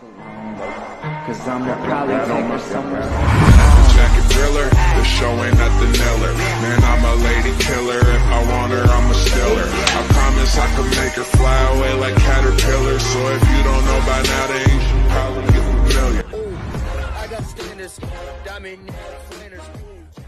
Cause I'm a polytech or somewhere. The jacket thriller, the show ain't nothing iller. Man, I'm a lady killer. If I want her, I'ma steal her. I promise I can make her fly away like caterpillars. So if you don't know by now, then you should probably get familiar. Ooh, I got standards, diamond, flanders, ooh.